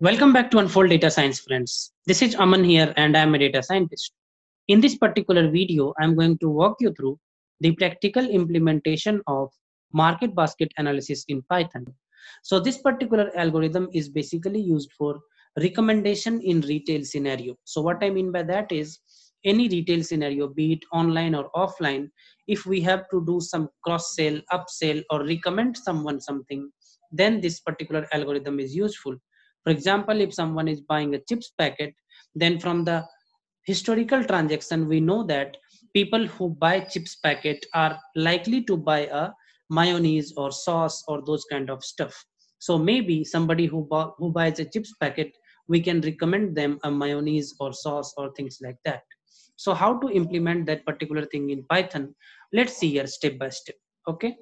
Welcome back to Unfold Data Science, friends. This is Aman here, and I am a data scientist. In this particular video, I am going to walk you through the practical implementation of market basket analysis in Python. So this particular algorithm is basically used for recommendation in retail scenario. So what I mean by that is any retail scenario, be it online or offline, if we have to do some cross-sell, upsell, or recommend someone something, then this particular algorithm is useful. For example, if someone is buying a chips packet, then from the historical transaction, we know that people who buy chips packet are likely to buy a mayonnaise or sauce or those kind of stuff. So maybe somebody who buys a chips packet, we can recommend them a mayonnaise or sauce or things like that. So how to implement that particular thing in Python? Let's see here step by step, okay?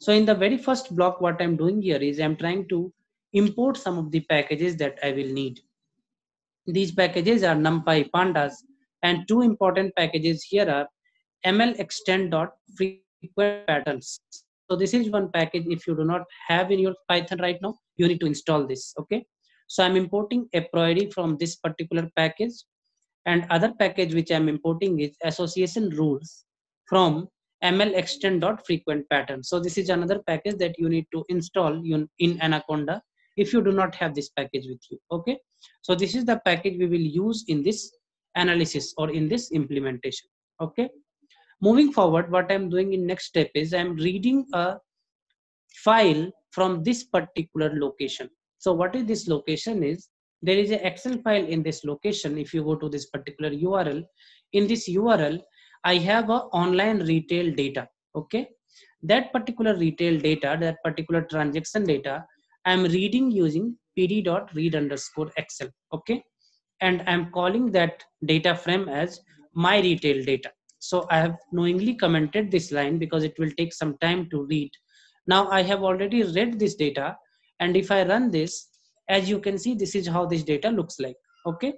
So in the very first block, what I'm doing here is I'm trying to import some of the packages that I will need. These packages are NumPy, Pandas, and two important packages here are MLxtend.frequent_patterns. So this is one package if you do not have in your Python right now, you need to install this, okay? So I'm importing apriori from this particular package, and other package which I'm importing is association rules from MLxtend.frequent_patterns. So this is another package that you need to install in Anaconda if you do not have this package with you, okay? So this is the package we will use in this analysis or in this implementation, okay? Moving forward, what I'm doing in next step is I'm reading a file from this particular location. So what is this location is, there is an Excel file in this location. If you go to this particular URL, in this URL, I have a online retail data, okay? That particular retail data, that particular transaction data, I'm reading using pd.read_excel, okay? And I'm calling that data frame as my retail data. So I have knowingly commented this line because it will take some time to read. Now I have already read this data, and if I run this, as you can see, this is how this data looks like, okay?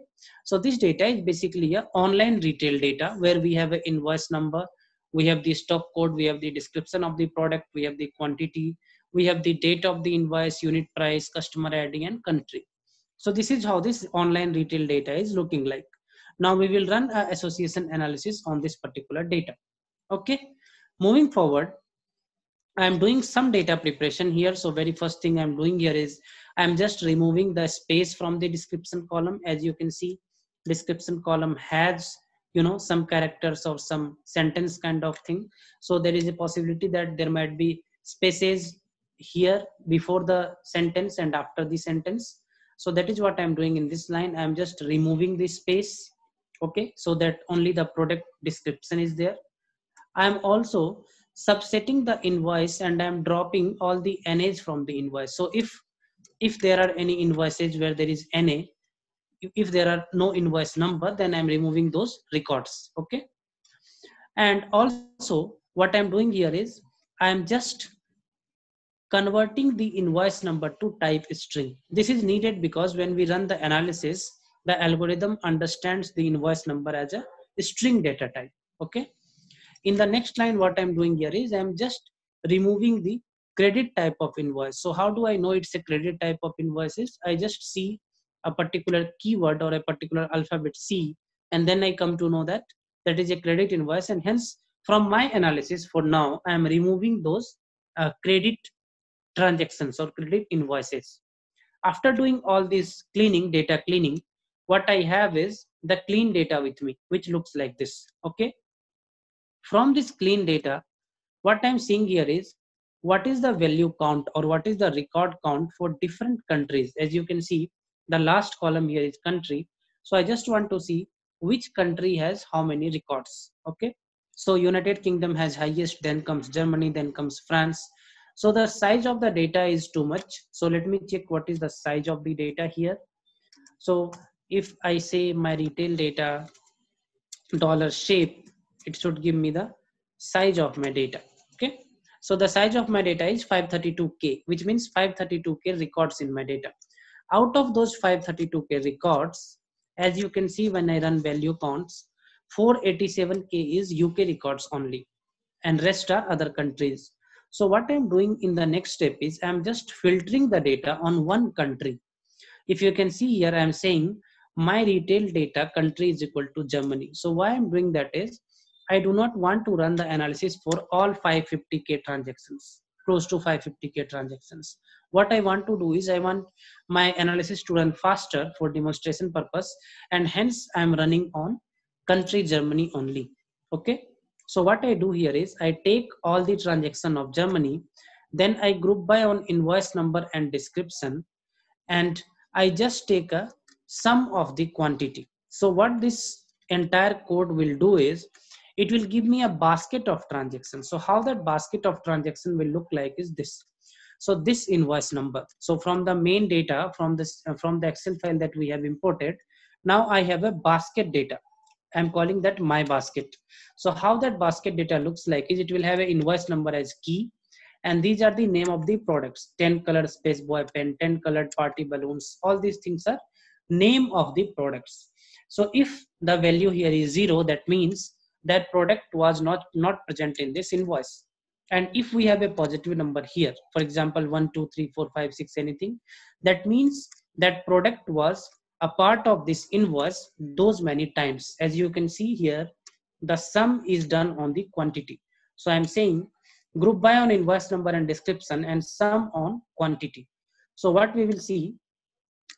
So this data is basically an online retail data where we have an invoice number, we have the stock code, we have the description of the product, we have the quantity, we have the date of the invoice, unit price, customer ID, and country. So this is how this online retail data is looking like. Now we will run an association analysis on this particular data. Okay, moving forward, I am doing some data preparation here. So very first thing I'm doing here is I'm just removing the space from the description column. As you can see, description column has, you know, some characters or some sentence kind of thing. So there is a possibility that there might be spaces here before the sentence and after the sentence. So that is what I'm doing in this line. I'm just removing this space, okay, so that only the product description is there. I'm also subsetting the invoice, and I'm dropping all the NAs from the invoice. So if there are any invoices where there is NA, if there are no invoice number, then I'm removing those records, okay? And also what I'm doing here is I'm just converting the invoice number to type string. This is needed because when we run the analysis, the algorithm understands the invoice number as a string data type, okay? In the next line, what I'm doing here is I'm just removing the credit type of invoice. So how do I know it's a credit type of invoices? I just see a particular keyword or a particular alphabet C, and then I come to know that that is a credit invoice, and hence from my analysis for now, I am removing those credit transactions or credit invoices. After doing all this cleaning, data cleaning, what I have is the clean data with me, which looks like this, okay? From this clean data, what I'm seeing here is what is the value count or what is the record count for different countries. As you can see, the last column here is country. So I just want to see which country has how many records, okay? So United Kingdom has highest, then comes Germany, then comes France. So the size of the data is too much. So let me check what is the size of the data here. So if I say my retail data dollar shape, it should give me the size of my data, okay? So the size of my data is 532K, which means 532K records in my data. Out of those 532K records, as you can see when I run value counts, 487K is UK records only, and rest are other countries. So what I'm doing in the next step is I'm just filtering the data on one country. If you can see here, I am saying my retail data country is equal to Germany. So why I'm doing that is I do not want to run the analysis for all 550k transactions, close to 550k transactions. What I want to do is I want my analysis to run faster for demonstration purpose, and hence I'm running on country Germany only. Okay. So what I do here is I take all the transaction of Germany, then I group by on invoice number and description, and I just take a sum of the quantity. So what this entire code will do is it will give me a basket of transactions. So how that basket of transaction will look like is this. So this invoice number. So from the main data, from the Excel file that we have imported, now I have a basket data. I'm calling that my basket. So how that basket data looks like is it will have an invoice number as key, and these are the name of the products: 10 colored space boy pen, 10 colored party balloons. All these things are name of the products. So if the value here is 0, that means that product was not present in this invoice. And if we have a positive number here, for example 1 2 3 4 5 6 anything, that means that product was a part of this invoice those many times. As you can see here, the sum is done on the quantity. So I'm saying group by on invoice number and description and sum on quantity. So what we will see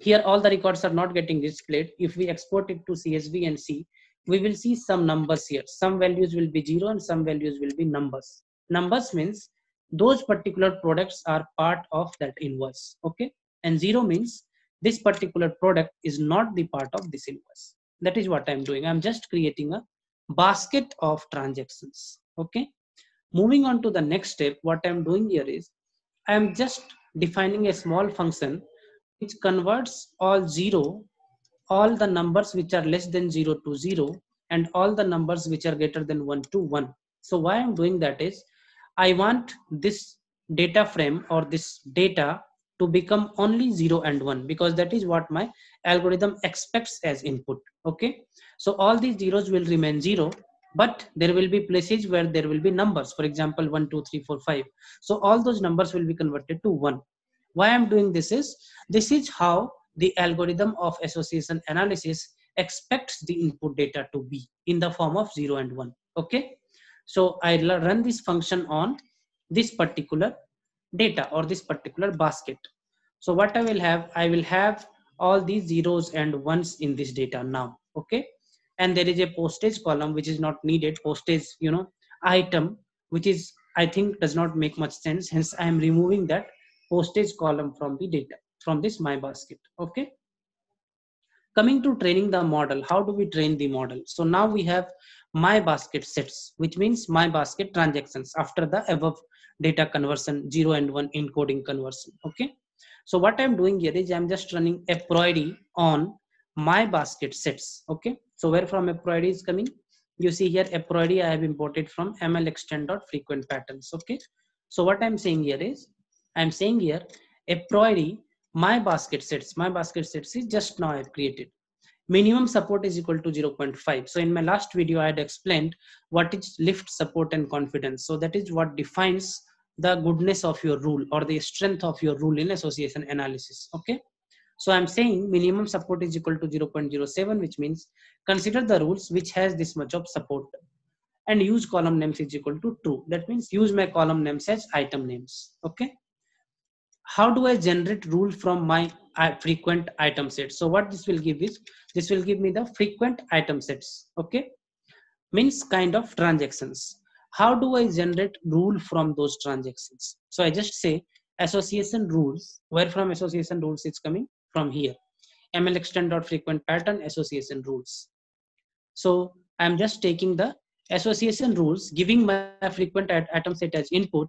here, all the records are not getting displayed. If we export it to CSV and see, we will see some numbers here. Some values will be 0 and some values will be numbers. Numbers means those particular products are part of that invoice. Okay. And 0 means this particular product is not the part of this invoice. That is what I'm doing. I'm just creating a basket of transactions. Okay. Moving on to the next step, what I'm doing here is I'm just defining a small function which converts all the numbers which are less than 0 to 0 and all the numbers which are greater than 1 to 1. So why I'm doing that is I want this data frame or this data to become only 0 and 1 because that is what my algorithm expects as input. Okay. So all these zeros will remain 0, but there will be places where there will be numbers. For example, 1, 2, 3, 4, 5. So all those numbers will be converted to 1. Why I'm doing this is how the algorithm of association analysis expects the input data to be in the form of 0 and 1. Okay. So I run this function on this particular data or this particular basket. So what I will have all these zeros and ones in this data now. Okay. And there is a postage column which is not needed. Postage, you know, item, which is, I think does not make much sense. Hence I am removing that postage column from the data, from this my basket. Okay. Coming to training the model, how do we train the model? So now we have my basket sets, which means my basket transactions after the above data conversion, 0 and 1 encoding conversion. Okay. So what I'm doing here is I'm just running apriori on my basket sets. Okay. So where from apriori is coming? You see here apriori I have imported from MLxtend.frequent patterns. Okay. So what I'm saying here is I'm saying here apriori my basket sets is just now I've created. Minimum support is equal to 0.5. So in my last video, I had explained what is lift, support and confidence. So that is what defines the goodness of your rule or the strength of your rule in association analysis. Okay. So I'm saying minimum support is equal to 0.07, which means consider the rules which has this much of support and use column names is equal to true. That means use my column names as item names. Okay. How do I generate rule from my frequent item set? So what this will give is, this will give me the frequent item sets. Okay. Means kind of transactions. How do I generate rule from those transactions? So I just say association rules. Where from association rules is coming? From here. MLxtend.frequent pattern association rules. So I'm just taking the association rules, giving my frequent item set as input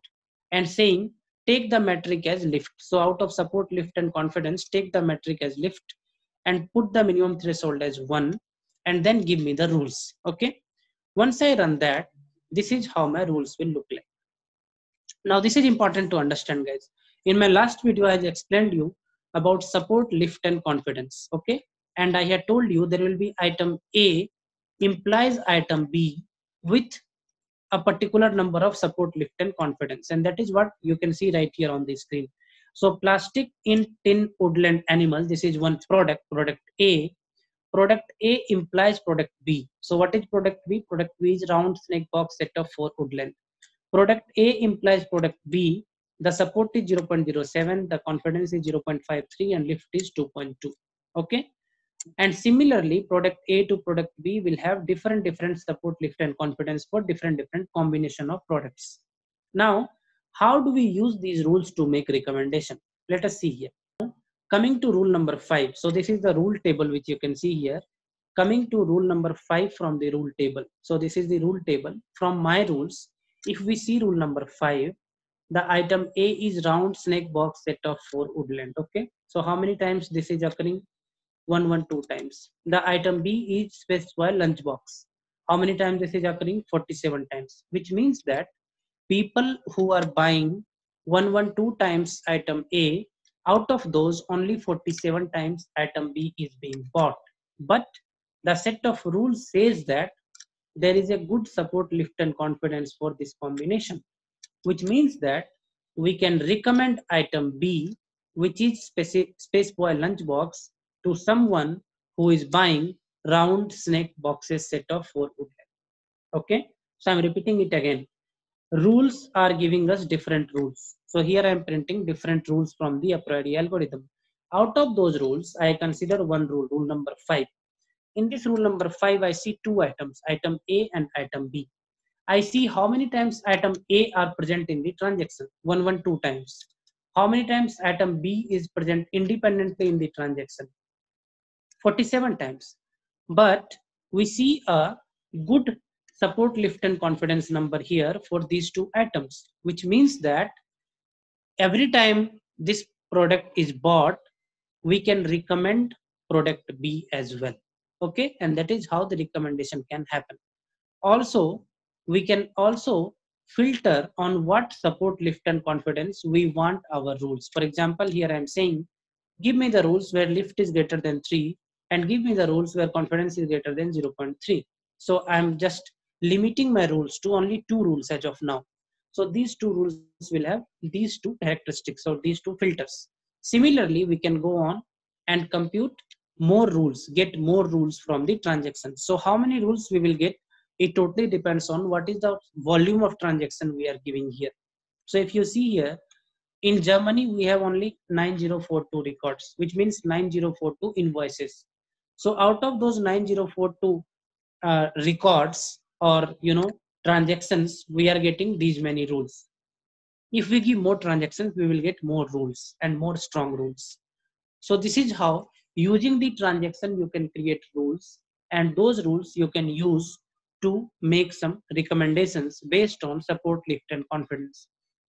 and saying, take the metric as lift. So out of support, lift and confidence, take the metric as lift and put the minimum threshold as 1 and then give me the rules. Okay. Once I run that, this is how my rules will look like. Now this is important to understand, guys. In my last video, I explained you about support, lift and confidence. Okay. And I had told you there will be item A implies item B with a particular number of support, lift and confidence, and that is what you can see right here on the screen. So plastic in tin woodland animal, this is one product, product A. Product A implies product B. So what is product B? Product B is round snake box set of 4 woodland. Product A implies product B. The support is 0.07, the confidence is 0.53 and lift is 2.2. Okay. And similarly, product A to product B will have different support, lift and confidence for different combination of products. Now, how do we use these rules to make recommendation? Let us see here. Coming to rule number 5. So this is the rule table which you can see here. Coming to rule number 5 from the rule table. So this is the rule table from my rules. If we see rule number 5, the item A is round snake box set of 4 woodland. Okay. So how many times this is occurring? 112 times. The item B is space by lunch box. How many times this is occurring? 47 times. Which means that people who are buying 112 times item A, out of those only 47 times item B is being bought. But the set of rules says that there is a good support, lift and confidence for this combination, which means that we can recommend item B, which is Space Boy lunchbox, to someone who is buying round snake boxes set of 4 woodland. Okay, so I'm repeating it again. Rules are giving us different rules. So here I am printing different rules from the a priori algorithm. Out of those rules, I consider one rule, rule number 5. In this rule number 5, I see two items, item A and item B. I see how many times item A are present in the transaction, 112 times. How many times item B is present independently in the transaction, 47 times. But we see a good support, lift and confidence number here for these two items, which means that every time this product is bought, we can recommend product B as well. Okay, and that is how the recommendation can happen. Also, we can also filter on what support, lift and confidence we want our rules. For example, here I am saying, give me the rules where lift is greater than 3 and give me the rules where confidence is greater than 0.3. So I am just limiting my rules to only two rules as of now. So these two rules will have these two characteristics or these two filters. Similarly, we can go on and compute more rules, get more rules from the transactions. So how many rules we will get? It totally depends on what is the volume of transaction we are giving here. So if you see here, in Germany, we have only 9042 records, which means 9042 invoices. So out of those 9042 records or, you know, transactions, we are getting these many rules. If we give more transactions, we will get more rules and more strong rules. So this is how using the transaction, you can create rules, and those rules you can use to make some recommendations based on support, lift and confidence.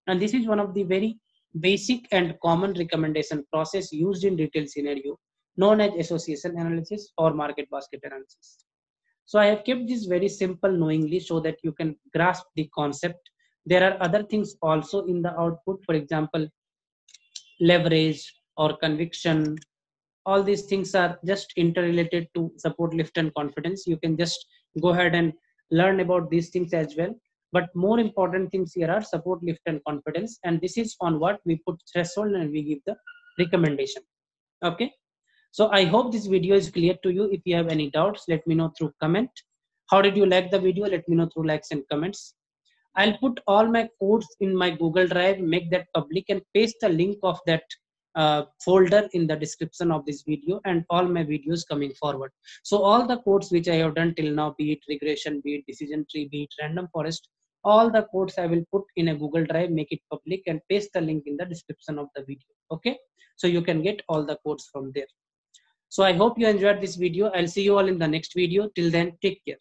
And this is one of the very basic and common recommendation process used in retail scenario, known as association analysis or market basket analysis. So I have kept this very simple knowingly so that you can grasp the concept. There are other things also in the output, for example, leverage or conviction. All these things are just interrelated to support, lift and confidence. You can just go ahead and learn about these things as well. But more important things here are support, lift and confidence. And this is on what we put threshold and we give the recommendation. Okay. So I hope this video is clear to you. If you have any doubts, let me know through comment. How did you like the video? Let me know through likes and comments. I'll put all my codes in my Google Drive, make that public and paste the link of that folder in the description of this video and all my videos coming forward. So all the codes which I have done till now, be it regression, be it decision tree, be it random forest, all the codes I will put in a Google Drive, make it public and paste the link in the description of the video. Okay. So you can get all the codes from there. So I hope you enjoyed this video. I'll see you all in the next video. Till then, take care.